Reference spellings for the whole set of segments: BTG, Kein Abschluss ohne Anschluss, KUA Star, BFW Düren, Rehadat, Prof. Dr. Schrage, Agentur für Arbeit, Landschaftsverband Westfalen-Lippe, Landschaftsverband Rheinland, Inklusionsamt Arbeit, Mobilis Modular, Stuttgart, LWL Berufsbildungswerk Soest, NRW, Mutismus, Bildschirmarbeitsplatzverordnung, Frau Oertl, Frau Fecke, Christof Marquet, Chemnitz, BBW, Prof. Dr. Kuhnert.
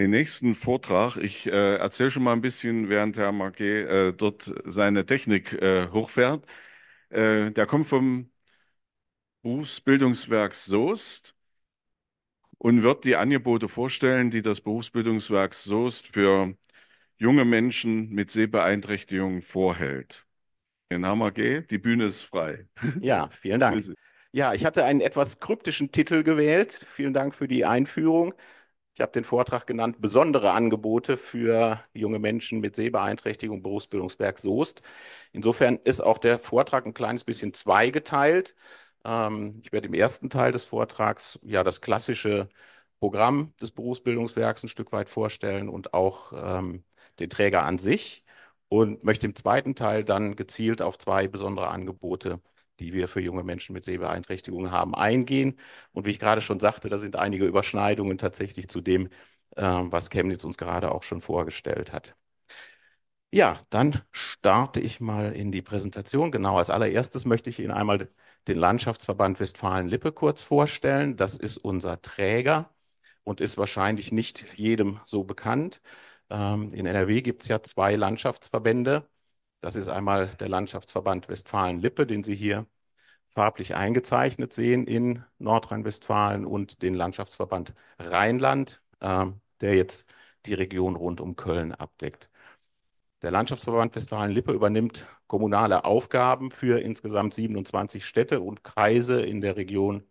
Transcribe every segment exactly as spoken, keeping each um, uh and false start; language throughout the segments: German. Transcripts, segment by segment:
den nächsten Vortrag. Ich äh, erzähle schon mal ein bisschen, während Herr Marquet äh, dort seine Technik äh, hochfährt. Äh, der kommt vom Berufsbildungswerk Soest und wird die Angebote vorstellen, die das Berufsbildungswerk Soest für junge Menschen mit Sehbeeinträchtigungen vorhält. Herr Marquet, die Bühne ist frei. Ja, vielen Dank. Ja, ich hatte einen etwas kryptischen Titel gewählt. Vielen Dank für die Einführung. Ich habe den Vortrag genannt, besondere Angebote für junge Menschen mit Sehbeeinträchtigung, Berufsbildungswerk Soest. Insofern ist auch der Vortrag ein kleines bisschen zweigeteilt. Ähm, ich werde im ersten Teil des Vortrags ja das klassische Programm des Berufsbildungswerks ein Stück weit vorstellen und auch ähm, den Träger an sich und möchte im zweiten Teil dann gezielt auf zwei besondere Angebote, die wir für junge Menschen mit Sehbeeinträchtigungen haben, eingehen. Und wie ich gerade schon sagte, da sind einige Überschneidungen tatsächlich zu dem, äh, was Chemnitz uns gerade auch schon vorgestellt hat. Ja, dann starte ich mal in die Präsentation. Genau, als allererstes möchte ich Ihnen einmal den Landschaftsverband Westfalen-Lippe kurz vorstellen. Das ist unser Träger und ist wahrscheinlich nicht jedem so bekannt. Ähm, in N R W gibt es ja zwei Landschaftsverbände. Das ist einmal der Landschaftsverband Westfalen-Lippe, den Sie hier farblich eingezeichnet sehen in Nordrhein-Westfalen, und den Landschaftsverband Rheinland, äh, der jetzt die Region rund um Köln abdeckt. Der Landschaftsverband Westfalen-Lippe übernimmt kommunale Aufgaben für insgesamt siebenundzwanzig Städte und Kreise in der Region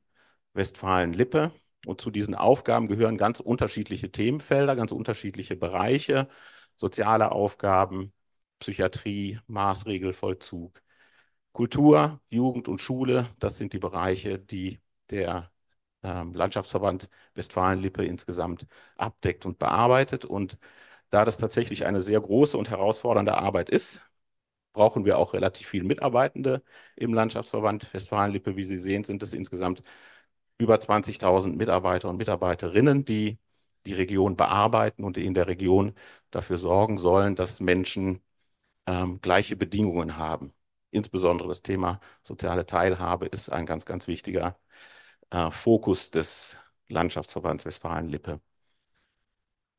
Westfalen-Lippe. Und zu diesen Aufgaben gehören ganz unterschiedliche Themenfelder, ganz unterschiedliche Bereiche, soziale Aufgaben, Psychiatrie, Maßregelvollzug, Kultur, Jugend und Schule. Das sind die Bereiche, die der äh, Landschaftsverband Westfalen-Lippe insgesamt abdeckt und bearbeitet. Und da das tatsächlich eine sehr große und herausfordernde Arbeit ist, brauchen wir auch relativ viele Mitarbeitende im Landschaftsverband Westfalen-Lippe. Wie Sie sehen, sind es insgesamt über zwanzigtausend Mitarbeiter und Mitarbeiterinnen, die die Region bearbeiten und die in der Region dafür sorgen sollen, dass Menschen Ähm, gleiche Bedingungen haben. Insbesondere das Thema soziale Teilhabe ist ein ganz, ganz wichtiger äh, Fokus des Landschaftsverbands Westfalen-Lippe.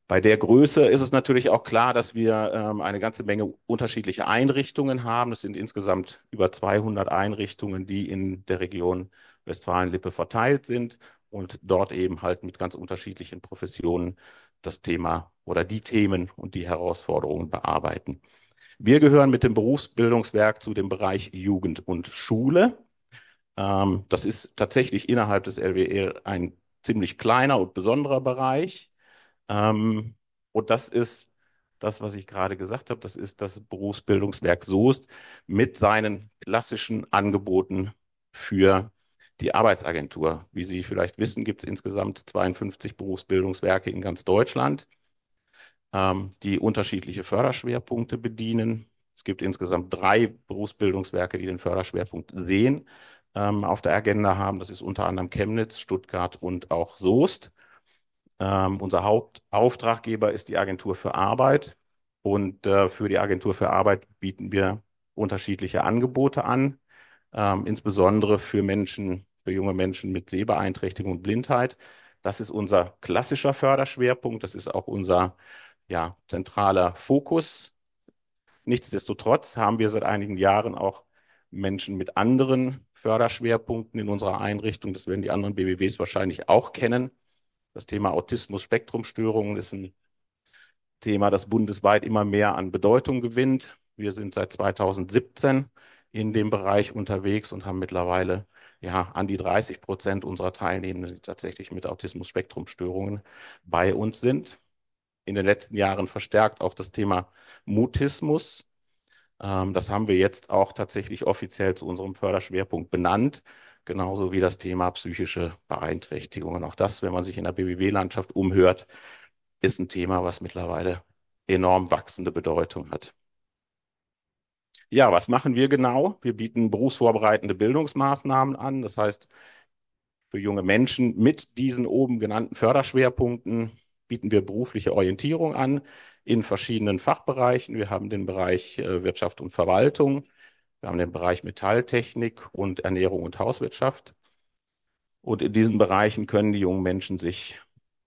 Bei der Größe ist es natürlich auch klar, dass wir ähm, eine ganze Menge unterschiedliche Einrichtungen haben. Es sind insgesamt über zweihundert Einrichtungen, die in der Region Westfalen-Lippe verteilt sind und dort eben halt mit ganz unterschiedlichen Professionen das Thema oder die Themen und die Herausforderungen bearbeiten. Wir gehören mit dem Berufsbildungswerk zu dem Bereich Jugend und Schule. Ähm, das ist tatsächlich innerhalb des L W L ein ziemlich kleiner und besonderer Bereich. Ähm, und das ist das, was ich gerade gesagt habe. Das ist das Berufsbildungswerk Soest mit seinen klassischen Angeboten für die Arbeitsagentur. Wie Sie vielleicht wissen, gibt es insgesamt zweiundfünfzig Berufsbildungswerke in ganz Deutschland, die unterschiedliche Förderschwerpunkte bedienen. Es gibt insgesamt drei Berufsbildungswerke, die den Förderschwerpunkt Sehen ähm, auf der Agenda haben. Das ist unter anderem Chemnitz, Stuttgart und auch Soest. Ähm, unser Hauptauftraggeber ist die Agentur für Arbeit. Und äh, für die Agentur für Arbeit bieten wir unterschiedliche Angebote an, ähm, insbesondere für Menschen, für junge Menschen mit Sehbeeinträchtigung und Blindheit. Das ist unser klassischer Förderschwerpunkt. Das ist auch unser Ja, zentraler Fokus. Nichtsdestotrotz haben wir seit einigen Jahren auch Menschen mit anderen Förderschwerpunkten in unserer Einrichtung. Das werden die anderen B B Ws wahrscheinlich auch kennen. Das Thema Autismus-Spektrumstörungen ist ein Thema, das bundesweit immer mehr an Bedeutung gewinnt. Wir sind seit zweitausendsiebzehn in dem Bereich unterwegs und haben mittlerweile ja an die dreißig Prozent unserer Teilnehmenden, die tatsächlich mit Autismus-Spektrumstörungen bei uns sind. In den letzten Jahren verstärkt auch das Thema Mutismus. Ähm, das haben wir jetzt auch tatsächlich offiziell zu unserem Förderschwerpunkt benannt, genauso wie das Thema psychische Beeinträchtigungen. Auch das, wenn man sich in der B B W-Landschaft umhört, ist ein Thema, was mittlerweile enorm wachsende Bedeutung hat. Ja, was machen wir genau? Wir bieten berufsvorbereitende Bildungsmaßnahmen an. Das heißt, für junge Menschen mit diesen oben genannten Förderschwerpunkten bieten wir berufliche Orientierung an in verschiedenen Fachbereichen. Wir haben den Bereich Wirtschaft und Verwaltung, wir haben den Bereich Metalltechnik und Ernährung und Hauswirtschaft. Und in diesen Bereichen können die jungen Menschen sich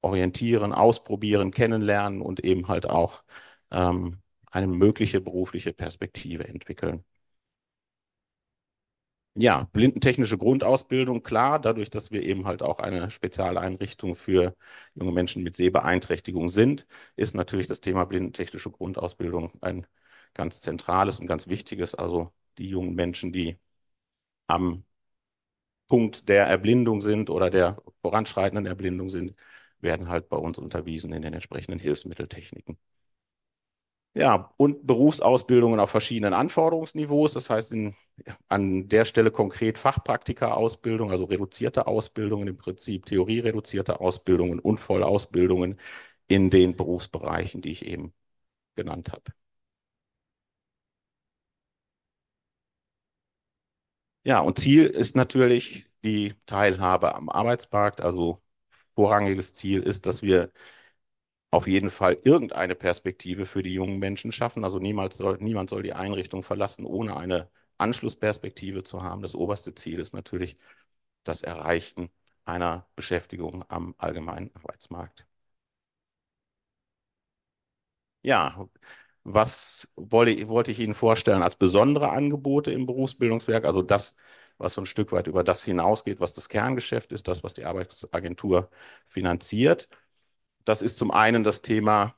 orientieren, ausprobieren, kennenlernen und eben halt auch ähm, eine mögliche berufliche Perspektive entwickeln. Ja, blindentechnische Grundausbildung, klar, dadurch, dass wir eben halt auch eine Spezialeinrichtung für junge Menschen mit Sehbeeinträchtigung sind, ist natürlich das Thema blindentechnische Grundausbildung ein ganz zentrales und ganz wichtiges. Also die jungen Menschen, die am Punkt der Erblindung sind oder der voranschreitenden Erblindung sind, werden halt bei uns unterwiesen in den entsprechenden Hilfsmitteltechniken. Ja, und Berufsausbildungen auf verschiedenen Anforderungsniveaus, das heißt in, an der Stelle konkret Fachpraktika-Ausbildung, also reduzierte Ausbildungen, im Prinzip theoriereduzierte Ausbildungen und Vollausbildungen in den Berufsbereichen, die ich eben genannt habe. Ja, und Ziel ist natürlich die Teilhabe am Arbeitsmarkt, also vorrangiges Ziel ist, dass wir auf jeden Fall irgendeine Perspektive für die jungen Menschen schaffen. Also niemals soll, niemand soll die Einrichtung verlassen, ohne eine Anschlussperspektive zu haben. Das oberste Ziel ist natürlich das Erreichen einer Beschäftigung am allgemeinen Arbeitsmarkt. Ja, was wollte, wollte ich Ihnen vorstellen als besondere Angebote im Berufsbildungswerk? Also das, was so ein Stück weit über das hinausgeht, was das Kerngeschäft ist, das, was die Arbeitsagentur finanziert. Das ist zum einen das Thema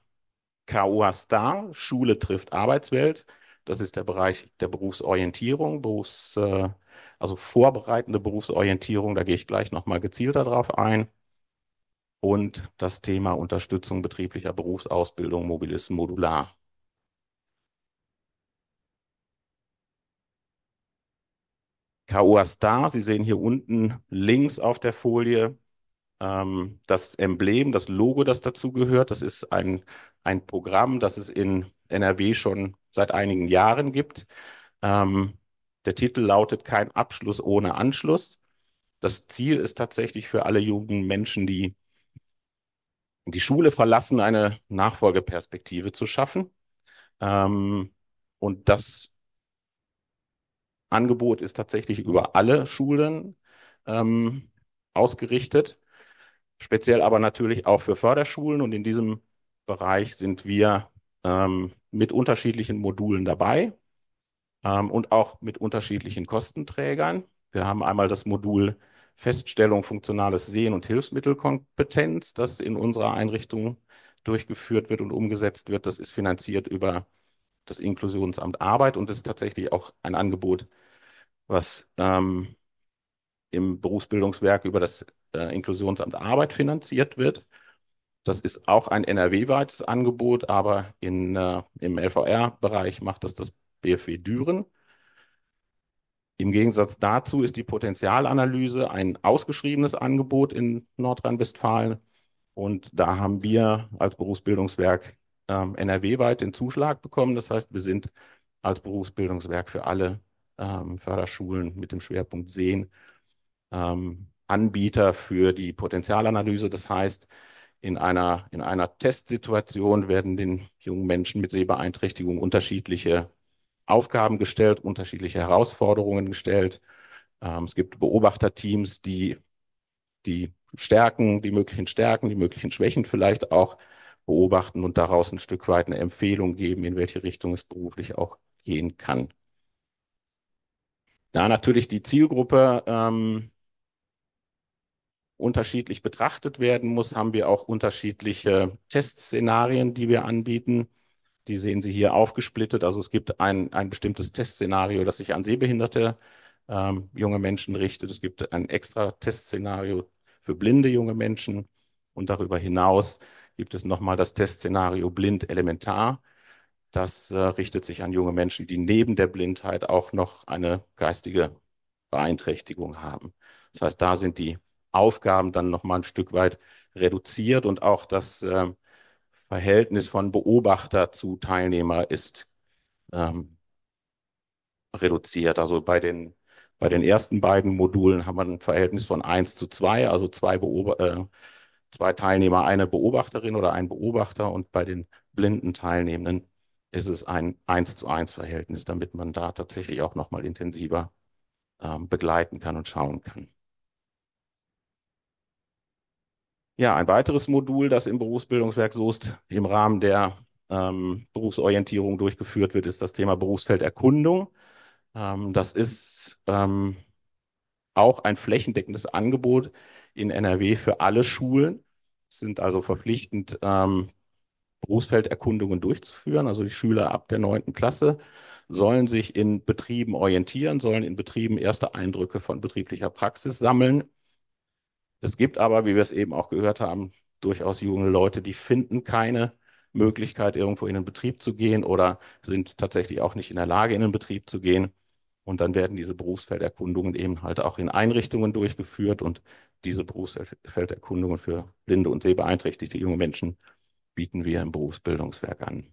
K U A Star, Schule trifft Arbeitswelt. Das ist der Bereich der Berufsorientierung, Berufs, also vorbereitende Berufsorientierung. Da gehe ich gleich nochmal gezielter drauf ein. Und das Thema Unterstützung betrieblicher Berufsausbildung, Mobilis Modular. K U A Star, Sie sehen hier unten links auf der Folie, das Emblem, das Logo, das dazu gehört, das ist ein, ein Programm, das es in N R W schon seit einigen Jahren gibt. Ähm, der Titel lautet Kein Abschluss ohne Anschluss. Das Ziel ist tatsächlich für alle jungen Menschen, die die Schule verlassen, eine Nachfolgeperspektive zu schaffen. Ähm, und das Angebot ist tatsächlich über alle Schulen ähm, ausgerichtet. Speziell aber natürlich auch für Förderschulen, und in diesem Bereich sind wir ähm, mit unterschiedlichen Modulen dabei ähm, und auch mit unterschiedlichen Kostenträgern. Wir haben einmal das Modul Feststellung funktionales Sehen und Hilfsmittelkompetenz, das in unserer Einrichtung durchgeführt wird und umgesetzt wird. Das ist finanziert über das Inklusionsamt Arbeit und ist tatsächlich auch ein Angebot, was ähm, im Berufsbildungswerk über das äh, Inklusionsamt Arbeit finanziert wird. Das ist auch ein N R W-weites Angebot, aber in, äh, im L V R-Bereich macht das das B F W Düren. Im Gegensatz dazu ist die Potenzialanalyse ein ausgeschriebenes Angebot in Nordrhein-Westfalen, und da haben wir als Berufsbildungswerk ähm, N R W-weit den Zuschlag bekommen. Das heißt, wir sind als Berufsbildungswerk für alle ähm, Förderschulen mit dem Schwerpunkt Sehen Anbieter für die Potenzialanalyse. Das heißt, in einer, in einer Testsituation werden den jungen Menschen mit Sehbeeinträchtigung unterschiedliche Aufgaben gestellt, unterschiedliche Herausforderungen gestellt. Es gibt Beobachterteams, die die Stärken, die möglichen Stärken, die möglichen Schwächen vielleicht auch beobachten und daraus ein Stück weit eine Empfehlung geben, in welche Richtung es beruflich auch gehen kann. Da natürlich die Zielgruppe ähm, unterschiedlich betrachtet werden muss, haben wir auch unterschiedliche Testszenarien, die wir anbieten. Die sehen Sie hier aufgesplittet. Also es gibt ein, ein bestimmtes Testszenario, das sich an sehbehinderte ähm, junge Menschen richtet. Es gibt ein extra Testszenario für blinde junge Menschen. Und darüber hinaus gibt es nochmal das Testszenario blind elementar. Das äh, richtet sich an junge Menschen, die neben der Blindheit auch noch eine geistige Beeinträchtigung haben. Das heißt, da sind die Aufgaben dann nochmal ein Stück weit reduziert, und auch das äh, Verhältnis von Beobachter zu Teilnehmer ist ähm, reduziert. Also bei den, bei den ersten beiden Modulen haben wir ein Verhältnis von eins zu zwei, also zwei, Beob- äh, zwei Teilnehmer, eine Beobachterin oder ein Beobachter, und bei den blinden Teilnehmenden ist es ein eins zu eins Verhältnis, damit man da tatsächlich auch nochmal intensiver ähm, begleiten kann und schauen kann. Ja, ein weiteres Modul, das im Berufsbildungswerk Soest im Rahmen der ähm, Berufsorientierung durchgeführt wird, ist das Thema Berufsfeld Erkundung. Ähm, das ist ähm, auch ein flächendeckendes Angebot in N R W für alle Schulen. Es sind also verpflichtend, ähm, Berufsfelderkundungen durchzuführen. Also die Schüler ab der neunten Klasse sollen sich in Betrieben orientieren, sollen in Betrieben erste Eindrücke von betrieblicher Praxis sammeln. Es gibt aber, wie wir es eben auch gehört haben, durchaus junge Leute, die finden keine Möglichkeit, irgendwo in den Betrieb zu gehen oder sind tatsächlich auch nicht in der Lage, in den Betrieb zu gehen. Und dann werden diese Berufsfelderkundungen eben halt auch in Einrichtungen durchgeführt und diese Berufsfelderkundungen für blinde und sehbeeinträchtigte junge Menschen bieten wir im Berufsbildungswerk an.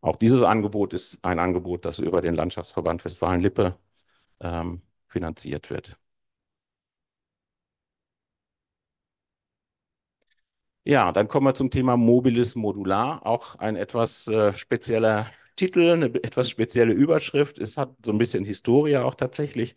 Auch dieses Angebot ist ein Angebot, das über den Landschaftsverband Westfalen-Lippe ähm, finanziert wird. Ja, dann kommen wir zum Thema Mobilis Modular. Auch ein etwas äh, spezieller Titel, eine etwas spezielle Überschrift. Es hat so ein bisschen Historie auch tatsächlich.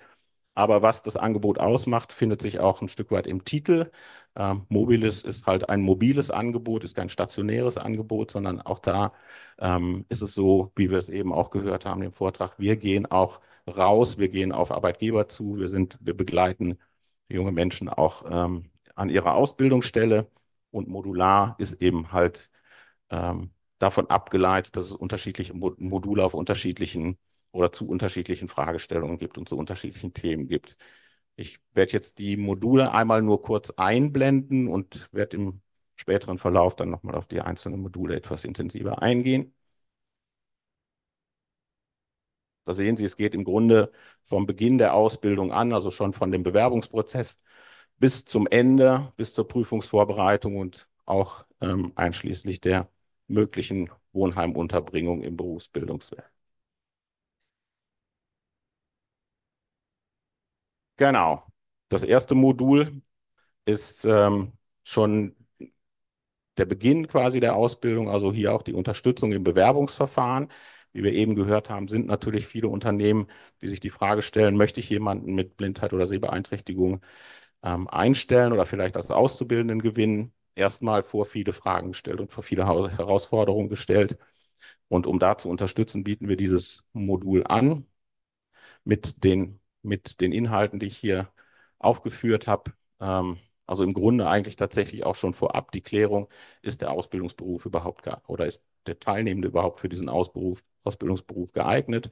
Aber was das Angebot ausmacht, findet sich auch ein Stück weit im Titel. Ähm, Mobilis ist halt ein mobiles Angebot, ist kein stationäres Angebot, sondern auch da ähm, ist es so, wie wir es eben auch gehört haben im Vortrag, wir gehen auch raus, wir gehen auf Arbeitgeber zu, wir, sind, wir begleiten junge Menschen auch ähm, an ihrer Ausbildungsstelle. Und modular ist eben halt ähm, davon abgeleitet, dass es unterschiedliche Module auf unterschiedlichen oder zu unterschiedlichen Fragestellungen gibt und zu unterschiedlichen Themen gibt. Ich werde jetzt die Module einmal nur kurz einblenden und werde im späteren Verlauf dann nochmal auf die einzelnen Module etwas intensiver eingehen. Da sehen Sie, es geht im Grunde vom Beginn der Ausbildung an, also schon von dem Bewerbungsprozess, bis zum Ende, bis zur Prüfungsvorbereitung und auch ähm, einschließlich der möglichen Wohnheimunterbringung im Berufsbildungswerk. Genau, das erste Modul ist ähm, schon der Beginn quasi der Ausbildung, also hier auch die Unterstützung im Bewerbungsverfahren. Wie wir eben gehört haben, sind natürlich viele Unternehmen, die sich die Frage stellen, möchte ich jemanden mit Blindheit oder Sehbeeinträchtigung einstellen oder vielleicht als Auszubildenden gewinnen, erstmal vor viele Fragen gestellt und vor viele Herausforderungen gestellt. Und um da zu unterstützen, bieten wir dieses Modul an mit den, mit den Inhalten, die ich hier aufgeführt habe. Also im Grunde eigentlich tatsächlich auch schon vorab die Klärung, ist der Ausbildungsberuf überhaupt oder ist der Teilnehmende überhaupt für diesen Ausberuf, Ausbildungsberuf geeignet?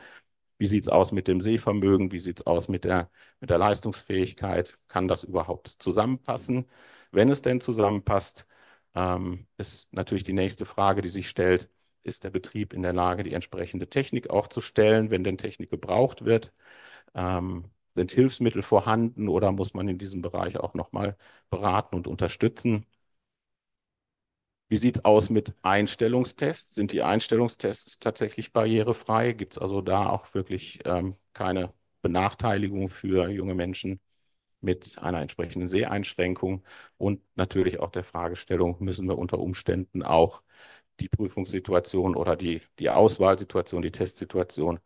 Wie sieht es aus mit dem Sehvermögen? Wie sieht es aus mit der, mit der Leistungsfähigkeit? Kann das überhaupt zusammenpassen? Wenn es denn zusammenpasst, ähm, ist natürlich die nächste Frage, die sich stellt, ist der Betrieb in der Lage, die entsprechende Technik auch zu stellen, wenn denn Technik gebraucht wird? Ähm, sind Hilfsmittel vorhanden oder muss man in diesem Bereich auch nochmal beraten und unterstützen? Wie sieht es aus mit Einstellungstests? Sind die Einstellungstests tatsächlich barrierefrei? Gibt es also da auch wirklich ähm, keine Benachteiligung für junge Menschen mit einer entsprechenden Seheinschränkung? Und natürlich auch der Fragestellung, müssen wir unter Umständen auch die Prüfungssituation oder die, die Auswahlsituation, die Testsituation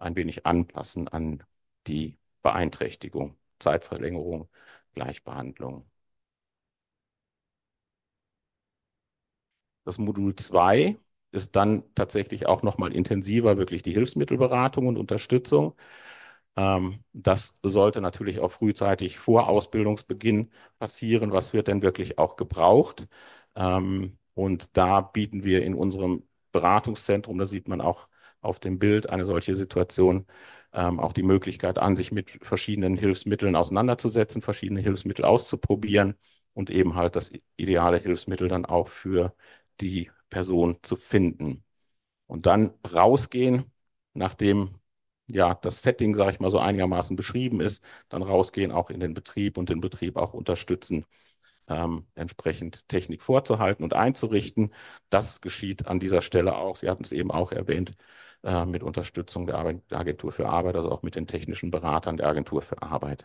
ein wenig anpassen an die Beeinträchtigung, Zeitverlängerung, Gleichbehandlung. Das Modul zwei ist dann tatsächlich auch nochmal intensiver, wirklich die Hilfsmittelberatung und Unterstützung. Ähm, das sollte natürlich auch frühzeitig vor Ausbildungsbeginn passieren. Was wird denn wirklich auch gebraucht? Ähm, und da bieten wir in unserem Beratungszentrum, da sieht man auch auf dem Bild eine solche Situation, ähm, auch die Möglichkeit an, sich mit verschiedenen Hilfsmitteln auseinanderzusetzen, verschiedene Hilfsmittel auszuprobieren und eben halt das ideale Hilfsmittel dann auch für die Person zu finden. Und dann rausgehen, nachdem ja das Setting, sage ich mal, so einigermaßen beschrieben ist, dann rausgehen auch in den Betrieb und den Betrieb auch unterstützen, ähm, entsprechend Technik vorzuhalten und einzurichten. Das geschieht an dieser Stelle auch, Sie hatten es eben auch erwähnt, äh, mit Unterstützung der, Arbeit, der Agentur für Arbeit, also auch mit den technischen Beratern der Agentur für Arbeit.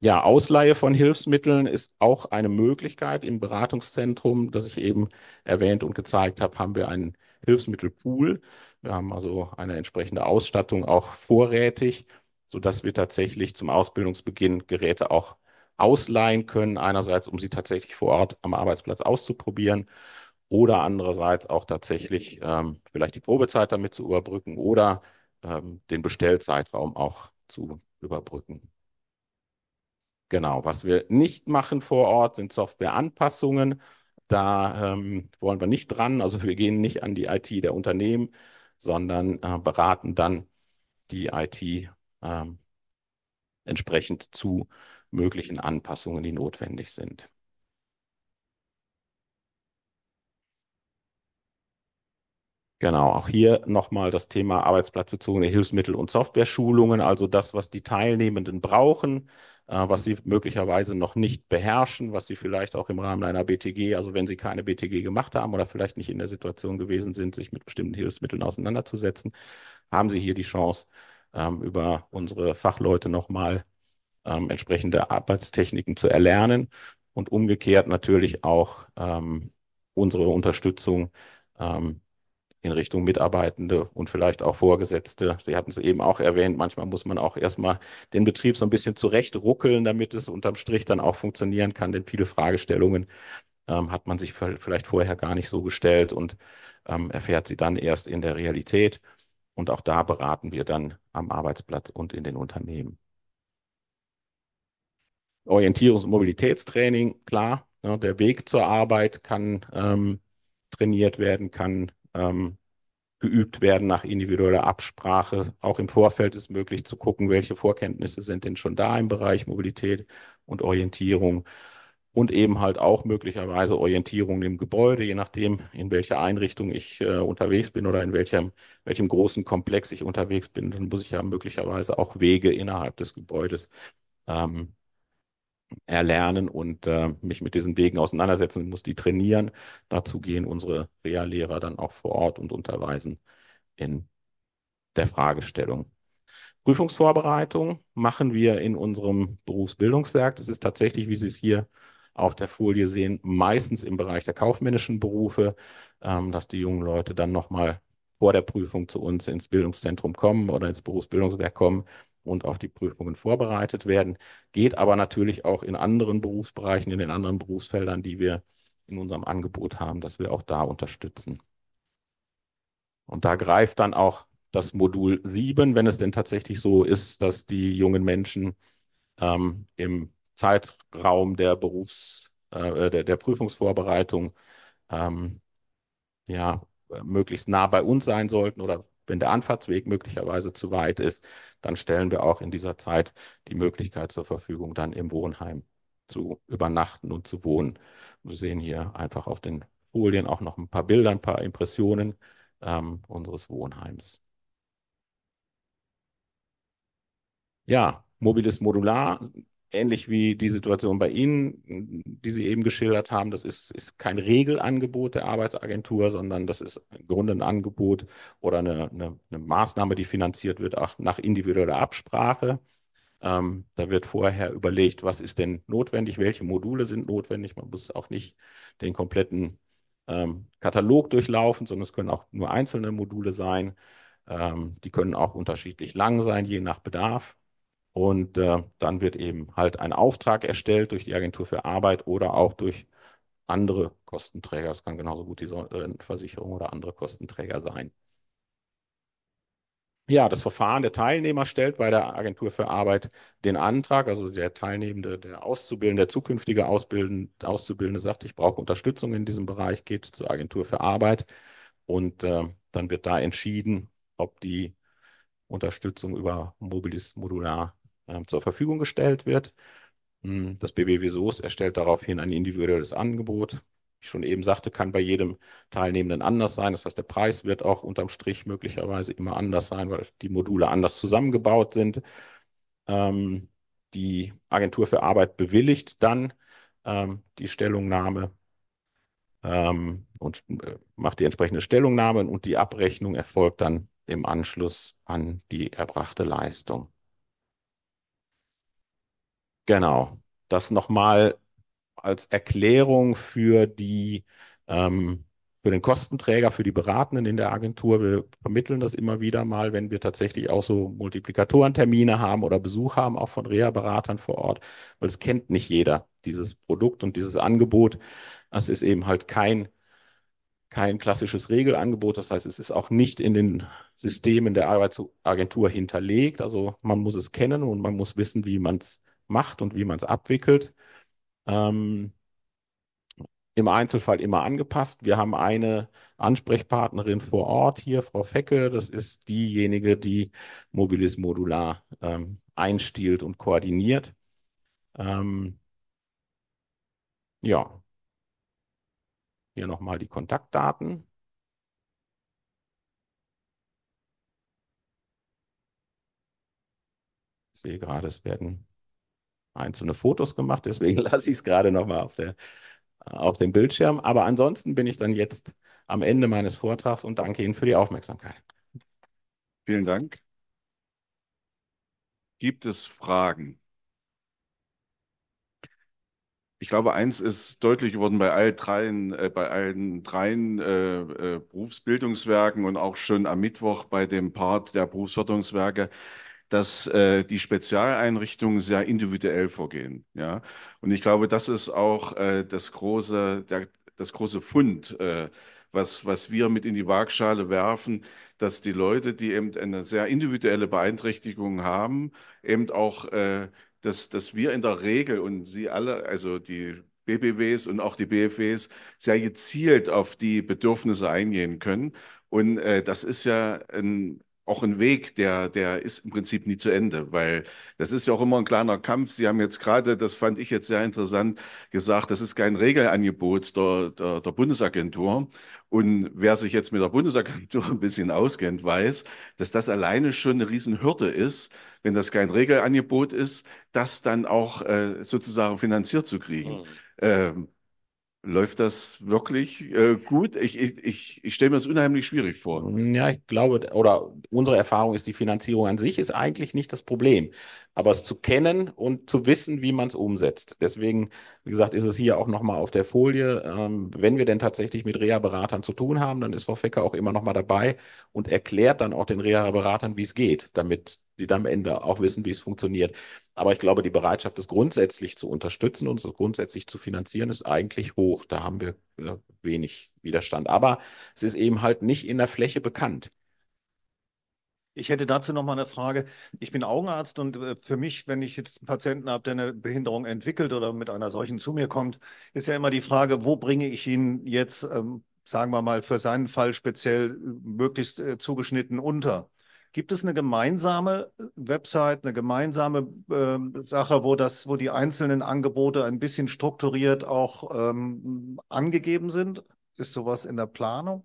Ja, Ausleihe von Hilfsmitteln ist auch eine Möglichkeit. Im Beratungszentrum, das ich eben erwähnt und gezeigt habe, haben wir einen Hilfsmittelpool. Wir haben also eine entsprechende Ausstattung auch vorrätig, sodass wir tatsächlich zum Ausbildungsbeginn Geräte auch ausleihen können. Einerseits, um sie tatsächlich vor Ort am Arbeitsplatz auszuprobieren oder andererseits auch tatsächlich ähm, vielleicht die Probezeit damit zu überbrücken oder ähm, den Bestellzeitraum auch zu überbrücken. Genau, was wir nicht machen vor Ort, sind Softwareanpassungen. Da ähm, wollen wir nicht dran. Also wir gehen nicht an die I T der Unternehmen, sondern äh, beraten dann die I T ähm, entsprechend zu möglichen Anpassungen, die notwendig sind. Genau, auch hier nochmal das Thema arbeitsplatzbezogene Hilfsmittel und Softwareschulungen, also das, was die Teilnehmenden brauchen, äh, was sie möglicherweise noch nicht beherrschen, was sie vielleicht auch im Rahmen einer B T G, also wenn sie keine B T G gemacht haben oder vielleicht nicht in der Situation gewesen sind, sich mit bestimmten Hilfsmitteln auseinanderzusetzen, haben sie hier die Chance, ähm, über unsere Fachleute nochmal ähm, entsprechende Arbeitstechniken zu erlernen und umgekehrt natürlich auch ähm, unsere Unterstützung ähm, in Richtung Mitarbeitende und vielleicht auch Vorgesetzte. Sie hatten es eben auch erwähnt, manchmal muss man auch erstmal den Betrieb so ein bisschen zurechtruckeln, damit es unterm Strich dann auch funktionieren kann, denn viele Fragestellungen ähm, hat man sich vielleicht vorher gar nicht so gestellt und ähm, erfährt sie dann erst in der Realität. Und auch da beraten wir dann am Arbeitsplatz und in den Unternehmen. Orientierungs- und Mobilitätstraining, klar, ne, der Weg zur Arbeit kann ähm, trainiert werden, kann geübt werden nach individueller Absprache. Auch im Vorfeld ist möglich zu gucken, welche Vorkenntnisse sind denn schon da im Bereich Mobilität und Orientierung und eben halt auch möglicherweise Orientierung im Gebäude, je nachdem, in welcher Einrichtung ich äh, unterwegs bin oder in welchem, welchem großen Komplex ich unterwegs bin. Dann muss ich ja möglicherweise auch Wege innerhalb des Gebäudes ähm, erlernen und äh, mich mit diesen Wegen auseinandersetzen und muss die trainieren. Dazu gehen unsere Reha-Lehrer dann auch vor Ort und unterweisen in der Fragestellung. Prüfungsvorbereitung machen wir in unserem Berufsbildungswerk. Das ist tatsächlich, wie Sie es hier auf der Folie sehen, meistens im Bereich der kaufmännischen Berufe, ähm, dass die jungen Leute dann nochmal vor der Prüfung zu uns ins Bildungszentrum kommen oder ins Berufsbildungswerk kommen und auf die Prüfungen vorbereitet werden. Geht aber natürlich auch in anderen Berufsbereichen, in den anderen Berufsfeldern, die wir in unserem Angebot haben, dass wir auch da unterstützen. Und da greift dann auch das Modul sieben, wenn es denn tatsächlich so ist, dass die jungen Menschen ähm, im Zeitraum der Berufs-, äh, der, der Prüfungsvorbereitung ähm, ja, möglichst nah bei uns sein sollten oder wenn der Anfahrtsweg möglicherweise zu weit ist, dann stellen wir auch in dieser Zeit die Möglichkeit zur Verfügung, dann im Wohnheim zu übernachten und zu wohnen. Wir sehen hier einfach auf den Folien auch noch ein paar Bilder, ein paar Impressionen ähm, unseres Wohnheims. Ja, Mobilis Modular, ähnlich wie die Situation bei Ihnen, die Sie eben geschildert haben, das ist, ist kein Regelangebot der Arbeitsagentur, sondern das ist im Grunde ein Angebot oder eine, eine, eine Maßnahme, die finanziert wird auch nach individueller Absprache. Ähm, da wird vorher überlegt, was ist denn notwendig, welche Module sind notwendig. Man muss auch nicht den kompletten ähm, Katalog durchlaufen, sondern es können auch nur einzelne Module sein. Ähm, die können auch unterschiedlich lang sein, je nach Bedarf. Und äh, dann wird eben halt ein Auftrag erstellt durch die Agentur für Arbeit oder auch durch andere Kostenträger. Es kann genauso gut die Rentenversicherung oder andere Kostenträger sein. Ja, das Verfahren: Der Teilnehmer stellt bei der Agentur für Arbeit den Antrag, also der Teilnehmende, der Auszubildende, der zukünftige Auszubildende, Auszubildende sagt, ich brauche Unterstützung in diesem Bereich, geht zur Agentur für Arbeit und äh, dann wird da entschieden, ob die Unterstützung über Mobilis Modular zur Verfügung gestellt wird. Das B B W Soest erstellt daraufhin ein individuelles Angebot. Wie ich schon eben sagte, kann bei jedem Teilnehmenden anders sein. Das heißt, der Preis wird auch unterm Strich möglicherweise immer anders sein, weil die Module anders zusammengebaut sind. Ähm, die Agentur für Arbeit bewilligt dann ähm, die Stellungnahme ähm, und macht die entsprechende Stellungnahme und die Abrechnung erfolgt dann im Anschluss an die erbrachte Leistung. Genau, das nochmal als Erklärung für die, ähm, für den Kostenträger, für die Beratenden in der Agentur. Wir vermitteln das immer wieder mal, wenn wir tatsächlich auch so Multiplikatorentermine haben oder Besuch haben, auch von Reha-Beratern vor Ort, weil es kennt nicht jeder, dieses Produkt und dieses Angebot. Das ist eben halt kein, kein klassisches Regelangebot. Das heißt, es ist auch nicht in den Systemen der Arbeitsagentur hinterlegt. Also man muss es kennen und man muss wissen, wie man es macht und wie man es abwickelt. Ähm, Im Einzelfall immer angepasst. Wir haben eine Ansprechpartnerin vor Ort hier, Frau Fecke. Das ist diejenige, die Mobilis Modular ähm, einstiehlt und koordiniert. Ähm, ja, hier nochmal die Kontaktdaten. Ich sehe gerade, es werden einzelne Fotos gemacht, deswegen lasse ich es gerade nochmal auf der auf dem Bildschirm. Aber ansonsten bin ich dann jetzt am Ende meines Vortrags und danke Ihnen für die Aufmerksamkeit. Vielen Dank. Gibt es Fragen? Ich glaube, eins ist deutlich geworden bei allen dreien, äh, bei allen dreien äh, äh, Berufsbildungswerken und auch schon am Mittwoch bei dem Part der Berufsförderungswerke, dass äh, die Spezialeinrichtungen sehr individuell vorgehen, ja. Und ich glaube, das ist auch äh, das große, der, das große Fund, äh, was was wir mit in die Waagschale werfen, dass die Leute, die eben eine sehr individuelle Beeinträchtigung haben, eben auch, äh, dass dass wir in der Regel und Sie alle, also die B B Ws und auch die B F Ws, sehr gezielt auf die Bedürfnisse eingehen können. Und äh, das ist ja ein auch ein Weg, der, der ist im Prinzip nie zu Ende, weil das ist ja auch immer ein kleiner Kampf. Sie haben jetzt gerade, das fand ich jetzt sehr interessant, gesagt, das ist kein Regelangebot der, der, der Bundesagentur. Und wer sich jetzt mit der Bundesagentur ein bisschen auskennt, weiß, dass das alleine schon eine Riesenhürde ist, wenn das kein Regelangebot ist, das dann auch äh, sozusagen finanziert zu kriegen. Mhm. Ähm, Läuft das wirklich äh, gut? Ich, ich, ich stelle mir das unheimlich schwierig vor. Ja, ich glaube, oder unsere Erfahrung ist, die Finanzierung an sich ist eigentlich nicht das Problem. Aber es zu kennen und zu wissen, wie man es umsetzt. Deswegen, wie gesagt, ist es hier auch nochmal auf der Folie. Ähm, wenn wir denn tatsächlich mit Reha-Beratern zu tun haben, dann ist Frau Fecke auch immer nochmal dabei und erklärt dann auch den Reha-Beratern, wie es geht, damit die dann am Ende auch wissen, wie es funktioniert. Aber ich glaube, die Bereitschaft, es grundsätzlich zu unterstützen und es grundsätzlich zu finanzieren, ist eigentlich hoch. Da haben wir wenig Widerstand. Aber es ist eben halt nicht in der Fläche bekannt. Ich hätte dazu noch mal eine Frage. Ich bin Augenarzt und für mich, wenn ich jetzt einen Patienten habe, der eine Behinderung entwickelt oder mit einer solchen zu mir kommt, ist ja immer die Frage, wo bringe ich ihn jetzt, ähm, sagen wir mal, für seinen Fall speziell möglichst äh, zugeschnitten unter? Gibt es eine gemeinsame Website, eine gemeinsame äh, Sache, wo das, wo die einzelnen Angebote ein bisschen strukturiert auch ähm, angegeben sind? Ist sowas in der Planung?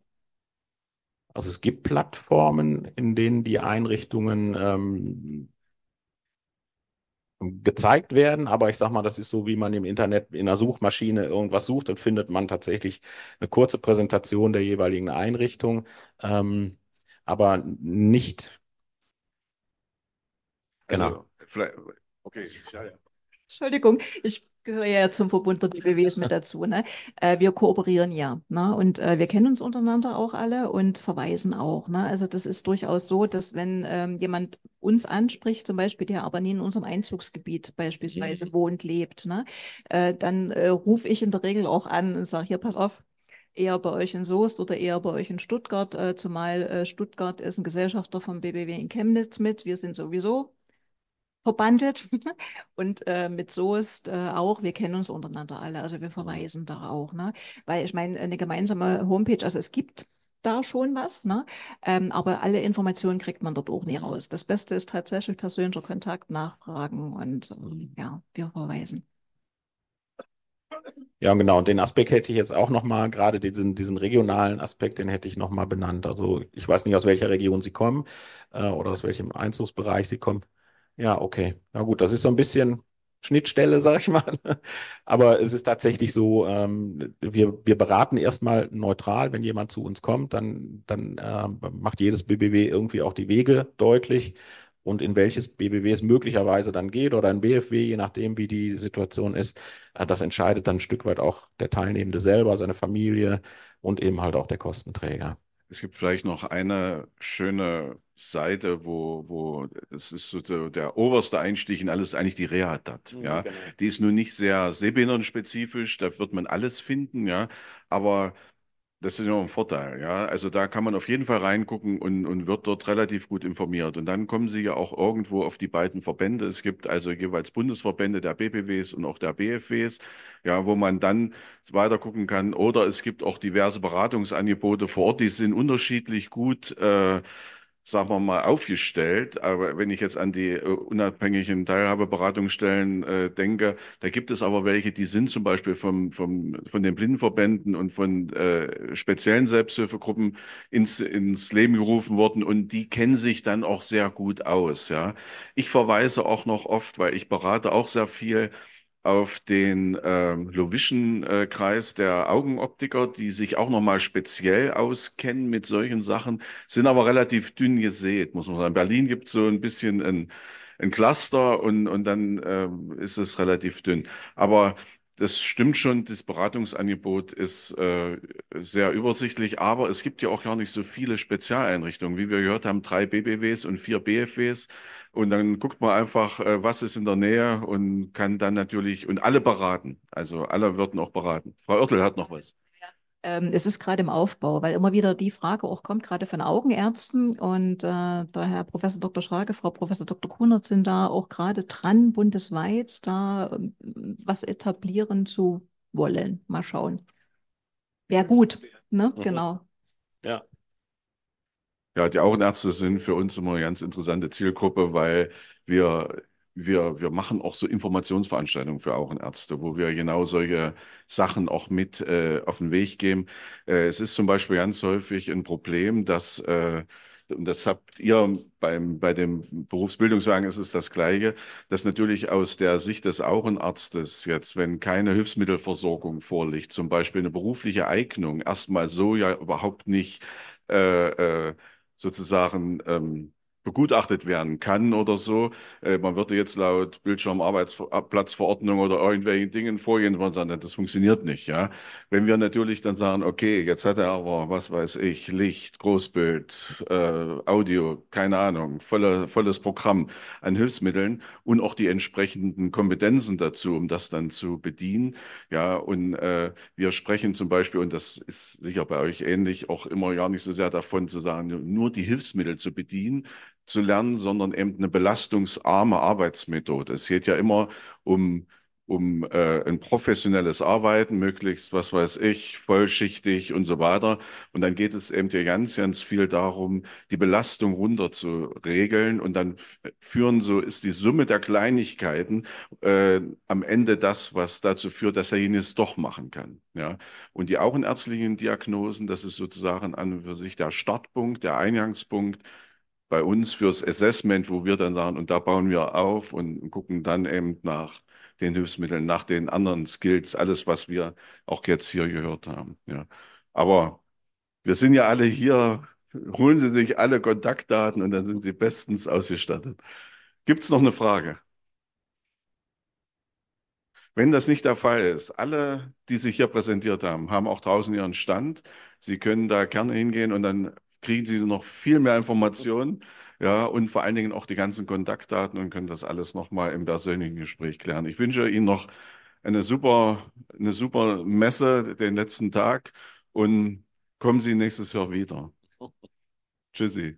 Also es gibt Plattformen, in denen die Einrichtungen ähm, gezeigt werden, aber ich sage mal, das ist so, wie man im Internet in einer Suchmaschine irgendwas sucht, dann findet man tatsächlich eine kurze Präsentation der jeweiligen Einrichtung, ähm, aber nicht. Genau. Also, okay. Ja, ja. Entschuldigung, ich gehöre ja zum Verbund der B B Ws mit dazu. Ne? Äh, wir kooperieren ja, ne? Und äh, wir kennen uns untereinander auch alle und verweisen auch. Ne? Also das ist durchaus so, dass wenn ähm, jemand uns anspricht, zum Beispiel der aber nie in unserem Einzugsgebiet beispielsweise mhm. wohnt, lebt, ne? äh, dann äh, rufe ich in der Regel auch an und sage, hier, pass auf, eher bei euch in Soest oder eher bei euch in Stuttgart, äh, zumal äh, Stuttgart ist ein Gesellschafter vom B B W in Chemnitz mit, wir sind sowieso verbandelt und äh, mit Soest äh, auch, wir kennen uns untereinander alle, also wir verweisen da auch, ne? Weil ich meine, eine gemeinsame Homepage, also es gibt da schon was, ne? Ähm, aber alle Informationen kriegt man dort auch nie raus. Das Beste ist tatsächlich persönlicher Kontakt, Nachfragen und ähm, ja, wir verweisen. Ja, genau. Und den Aspekt hätte ich jetzt auch nochmal, gerade diesen, diesen regionalen Aspekt, den hätte ich nochmal benannt. Also ich weiß nicht, aus welcher Region Sie kommen äh, oder aus welchem Einzugsbereich Sie kommen. Ja, okay. Na gut, das ist so ein bisschen Schnittstelle, sag ich mal. Aber es ist tatsächlich so, ähm, wir, wir beraten erstmal neutral, wenn jemand zu uns kommt, dann, dann äh, macht jedes B B W irgendwie auch die Wege deutlich. und in welches B B W es möglicherweise dann geht oder ein B F W, je nachdem, wie die Situation ist. Das entscheidet dann ein Stück weit auch der Teilnehmende selber, seine Familie und eben halt auch der Kostenträger. Es gibt vielleicht noch eine schöne Seite, wo, wo es ist so der oberste Einstieg in alles, eigentlich die Rehadat. Mhm, ja, genau. Die ist nun nicht sehr sehbehindertenspezifisch, da wird man alles finden, ja, aber das ist ja auch ein Vorteil, ja. Also da kann man auf jeden Fall reingucken und, und wird dort relativ gut informiert. Und dann kommen Sie ja auch irgendwo auf die beiden Verbände. Es gibt also jeweils Bundesverbände der B B Ws und auch der B F Ws, ja, wo man dann weiter gucken kann. Oder es gibt auch diverse Beratungsangebote vor Ort, die sind unterschiedlich gut, äh, sagen wir mal, aufgestellt. Aber wenn ich jetzt an die äh, unabhängigen Teilhabeberatungsstellen äh, denke, da gibt es aber welche, die sind zum Beispiel vom, vom, von den Blindenverbänden und von äh, speziellen Selbsthilfegruppen ins, ins Leben gerufen worden und die kennen sich dann auch sehr gut aus. Ja, ich verweise auch noch oft, weil ich berate auch sehr viel, auf den äh, Lovischen äh, Kreis der Augenoptiker, die sich auch nochmal speziell auskennen mit solchen Sachen, sind aber relativ dünn gesät, muss man sagen. In Berlin gibt es so ein bisschen ein, ein Cluster und, und dann äh, ist es relativ dünn. Aber das stimmt schon, das Beratungsangebot ist äh, sehr übersichtlich, aber es gibt ja auch gar nicht so viele Spezialeinrichtungen. Wie wir gehört haben, drei B B Ws und vier B F Ws. Und dann guckt man einfach, was ist in der Nähe und kann dann natürlich, und alle beraten, also alle würden auch beraten. Frau Oertl hat noch was. Ähm, es ist gerade im Aufbau, weil immer wieder die Frage auch kommt, gerade von Augenärzten und äh, der Herr Professor Doktor Schrage, Frau Professor Doktor Kuhnert sind da auch gerade dran, bundesweit da ähm, was etablieren zu wollen. Mal schauen. Wäre gut, ne? Mhm. Genau. Ja. Ja, die Augenärzte sind für uns immer eine ganz interessante Zielgruppe, weil wir, wir, wir machen auch so Informationsveranstaltungen für Augenärzte, wo wir genau solche Sachen auch mit äh, auf den Weg geben. Äh, es ist zum Beispiel ganz häufig ein Problem, dass, äh, und das habt ihr beim, bei dem Berufsbildungswerk, ist es das Gleiche, dass natürlich aus der Sicht des Augenarztes jetzt, wenn keine Hilfsmittelversorgung vorliegt, zum Beispiel eine berufliche Eignung, erstmal so ja überhaupt nicht äh, äh, sozusagen ähm, begutachtet werden kann oder so. Äh, man würde jetzt laut Bildschirmarbeitsplatzverordnung oder irgendwelchen Dingen vorgehen und sagen, das funktioniert nicht. Ja? Wenn wir natürlich dann sagen, okay, jetzt hat er aber, was weiß ich, Licht, Großbild, äh, Audio, keine Ahnung, volle, volles Programm an Hilfsmitteln und auch die entsprechenden Kompetenzen dazu, um das dann zu bedienen. Ja, und äh, wir sprechen zum Beispiel, und das ist sicher bei euch ähnlich, auch immer gar nicht so sehr davon zu sagen, nur die Hilfsmittel zu bedienen, zu lernen, sondern eben eine belastungsarme Arbeitsmethode. Es geht ja immer um, um äh, ein professionelles Arbeiten, möglichst, was weiß ich, vollschichtig und so weiter. Und dann geht es eben hier ganz, ganz viel darum, die Belastung runter zu regeln und dann führen, so ist die Summe der Kleinigkeiten äh, am Ende das, was dazu führt, dass derjenige es doch machen kann. Ja? Und die augenärztlichen Diagnosen, das ist sozusagen an und für sich der Startpunkt, der Eingangspunkt, bei uns fürs Assessment, wo wir dann sagen, und da bauen wir auf und gucken dann eben nach den Hilfsmitteln, nach den anderen Skills, alles, was wir auch jetzt hier gehört haben. Ja. Aber wir sind ja alle hier, holen Sie sich alle Kontaktdaten und dann sind Sie bestens ausgestattet. Gibt es noch eine Frage? Wenn das nicht der Fall ist, alle, die sich hier präsentiert haben, haben auch draußen ihren Stand. Sie können da gerne hingehen und dann kriegen Sie noch viel mehr Informationen, ja, und vor allen Dingen auch die ganzen Kontaktdaten und können das alles nochmal im persönlichen Gespräch klären. Ich wünsche Ihnen noch eine super, eine super Messe, den letzten Tag, und kommen Sie nächstes Jahr wieder. Tschüssi.